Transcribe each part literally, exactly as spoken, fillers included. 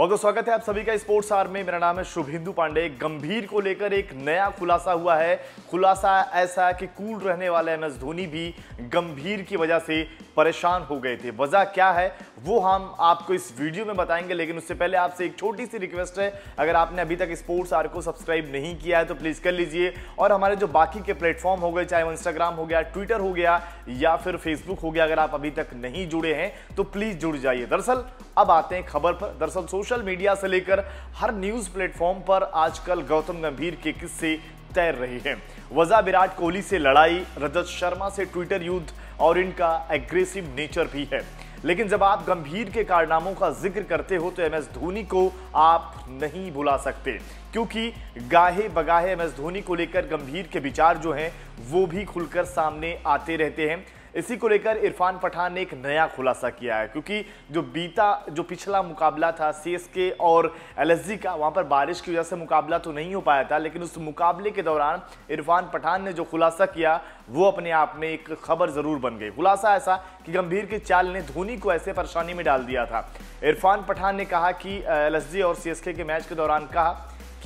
बहुत बहुत स्वागत है आप सभी का स्पोर्ट्स आर में। मेरा नाम है शुभेंदु पांडे। गंभीर को लेकर एक नया खुलासा हुआ है। खुलासा ऐसा कि कूल रहने वाले एमएस धोनी भी गंभीर की वजह से परेशान हो गए थे। वजह क्या है वो हम आपको इस वीडियो में बताएंगे, लेकिन उससे पहले आपसे एक छोटी सी रिक्वेस्ट है, अगर आपने अभी तक स्पोर्ट्स आर को सब्सक्राइब नहीं किया है तो प्लीज़ कर लीजिए। और हमारे जो बाकी के प्लेटफॉर्म हो गए, चाहे वो इंस्टाग्राम हो गया, ट्विटर हो गया या फिर फेसबुक हो गया, अगर आप अभी तक नहीं जुड़े हैं तो प्लीज़ जुड़ जाइए। दरअसल अब आते हैं खबर पर। दरअसल सोशल मीडिया से लेकर हर न्यूज़ प्लेटफॉर्म पर आजकल गौतम गंभीर के किस्से तैर रहे हैं। वजह विराट कोहली से लड़ाई, रजत शर्मा से ट्विटर युद्ध और इनका एग्रेसिव नेचर भी है। लेकिन जब आप गंभीर के कारनामों का जिक्र करते हो तो एमएस धोनी को आप नहीं भुला सकते, क्योंकि गाहे बगाहे एमएस धोनी को लेकर गंभीर के विचार जो हैं वो भी खुलकर सामने आते रहते हैं। इसी को लेकर इरफान पठान ने एक नया खुलासा किया है, क्योंकि जो बीता जो पिछला मुकाबला था सीएसके और एलएसजी का, वहाँ पर बारिश की वजह से मुकाबला तो नहीं हो पाया था, लेकिन उस मुकाबले के दौरान इरफान पठान ने जो खुलासा किया वो अपने आप में एक खबर ज़रूर बन गई। खुलासा ऐसा कि गंभीर की चाल ने धोनी को ऐसे परेशानी में डाल दिया था। इरफान पठान ने कहा कि एलएसजी और सीएसके के मैच के दौरान कहा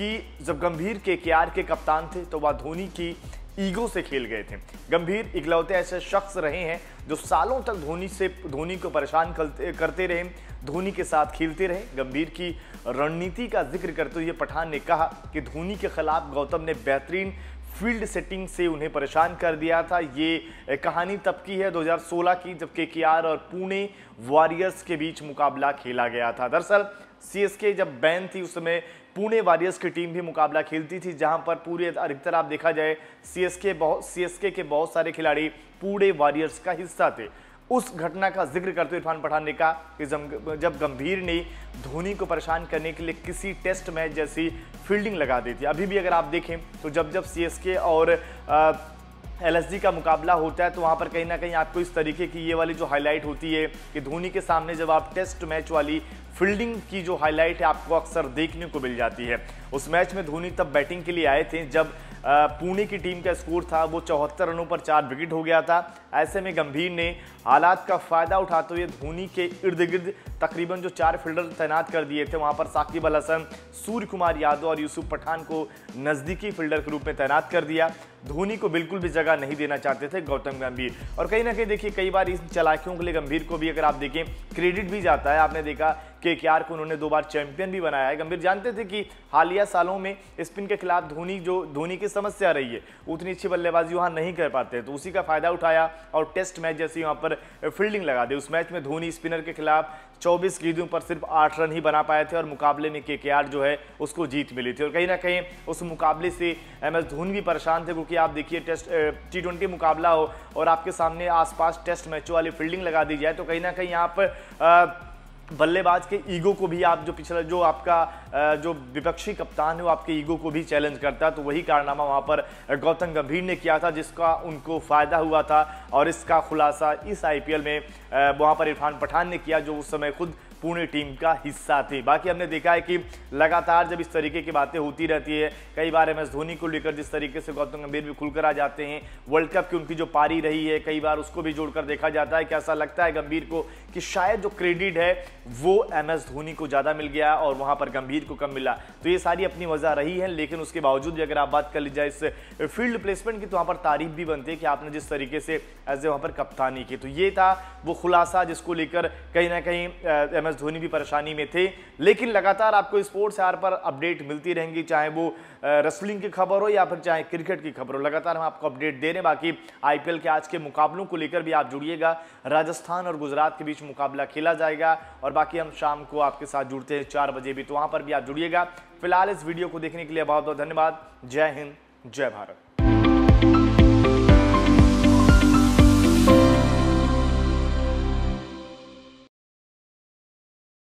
कि जब गंभीर केकेआर के कप्तान थे तो वह धोनी की ईगो से खेल गए थे। गंभीर इकलौते ऐसे शख्स रहे हैं जो सालों तक धोनी से धोनी को परेशान करते रहे, धोनी के साथ खेलते रहे। गंभीर की रणनीति का जिक्र करते हुए पठान ने कहा कि धोनी के खिलाफ गौतम ने बेहतरीन फील्ड सेटिंग से उन्हें परेशान कर दिया था। ये कहानी तब की है दो हज़ार सोलह की, जब केकेआर और पुणे वारियर्स के बीच मुकाबला खेला गया था। दरअसल सीएसके जब बैन थी उस समय पुणे वारियर्स की टीम भी मुकाबला खेलती थी, जहां पर पूरे अधिकतर आप देखा जाए सीएसके बहुत सीएसके के बहुत सारे खिलाड़ी पुणे वारियर्स का हिस्सा थे। उस घटना का जिक्र करते हुए इरफान पठान ने कहा कि जब गंभीर ने धोनी को परेशान करने के लिए किसी टेस्ट मैच जैसी फील्डिंग लगा दी थी। अभी भी अगर आप देखें तो जब जब सीएसके और आ, एलएसजी का मुकाबला होता है तो वहाँ पर कहीं ना कहीं आपको इस तरीके की ये वाली जो हाईलाइट होती है कि धोनी के सामने जब आप टेस्ट मैच वाली फील्डिंग की जो हाईलाइट है आपको अक्सर देखने को मिल जाती है। उस मैच में धोनी तब बैटिंग के लिए आए थे जब पुणे की टीम का स्कोर था वो चौहत्तर रनों पर चार विकेट हो गया था। ऐसे में गंभीर ने हालात का फ़ायदा उठाते हुए धोनी के इर्द गिर्द तकरीबन जो चार फील्डर तैनात कर दिए थे, वहाँ पर साकिब अल हसन, सूर्य कुमार यादव और यूसुफ पठान को नज़दीकी फील्डर के रूप में तैनात कर दिया। धोनी को बिल्कुल भी जगह नहीं देना चाहते थे गौतम गंभीर। और कहीं ना कहीं देखिए कई बार इन चालाकियों के लिए गंभीर को भी अगर आप देखें क्रेडिट भी जाता है। आपने देखा केकेआर को उन्होंने दो बार चैंपियन भी बनाया है। गंभीर जानते थे कि हालिया सालों में स्पिन के खिलाफ धोनी जो धोनी की समस्या रही है, उतनी अच्छी बल्लेबाजी वहाँ नहीं कर पाते, तो उसी का फ़ायदा उठाया और टेस्ट मैच जैसी वहाँ पर फील्डिंग लगा दी। उस मैच में धोनी स्पिनर के खिलाफ चौबीस गेंदों पर सिर्फ आठ रन ही बना पाए थे और मुकाबले में केकेआर जो है उसको जीत मिली थी। और कहीं ना कहीं उस मुकाबले से एमएस धोनी भी परेशान थे, क्योंकि आप देखिए टेस्ट टी ट्वेंटी मुकाबला हो और आपके सामने आसपास टेस्ट मैचों वाली फील्डिंग लगा दी जाए तो कहीं ना कहीं यहाँ पर बल्लेबाज के ईगो को भी आप जो पिछला जो आपका जो विपक्षी कप्तान है वो आपके ईगो को भी चैलेंज करता है। तो वही कारनामा वहाँ पर गौतम गंभीर ने किया था, जिसका उनको फ़ायदा हुआ था। और इसका खुलासा इस आईपीएल में वहाँ पर इरफान पठान ने किया, जो उस समय खुद पुणे टीम का हिस्सा थे। बाकी हमने देखा है कि लगातार जब इस तरीके की बातें होती रहती है, कई बार एमएस धोनी को लेकर जिस तरीके से गौतम गंभीर भी खुलकर आ जाते हैं, वर्ल्ड कप की उनकी जो पारी रही है कई बार उसको भी जोड़कर देखा जाता है कि ऐसा लगता है गंभीर को कि शायद जो क्रेडिट है वो एमएस धोनी को ज़्यादा मिल गया और वहाँ पर गंभीर को कम मिला। तो ये सारी अपनी वजह रही है, लेकिन उसके बावजूद भी अगर आप बात कर ली जाए इस फील्ड प्लेसमेंट की तो वहाँ पर तारीफ भी बनती है कि आपने जिस तरीके से एज ए वहाँ पर कप्तानी की। तो ये था वो खुलासा जिसको लेकर कहीं ना कहीं एमएस धोनी भी परेशानी में थे। लेकिन लगातार आपको स्पोर्ट्स आर पर अपडेट मिलती रहेंगी, चाहे वो रेसलिंग की खबर हो या फिर चाहे क्रिकेट की खबर हो, लगातार हम आपको अपडेट दे रहे हैं। बाकी आईपीएल के आज के मुकाबलों को लेकर भी आप जुड़िएगा। राजस्थान और गुजरात के बीच मुकाबला खेला जाएगा और बाकी हम शाम को आपके साथ जुड़ते हैं चार बजे भी, तो वहाँ पर भी आप जुड़िएगा। फिलहाल इस वीडियो को देखने के लिए बहुत बहुत धन्यवाद। जय हिंद, जय भारत।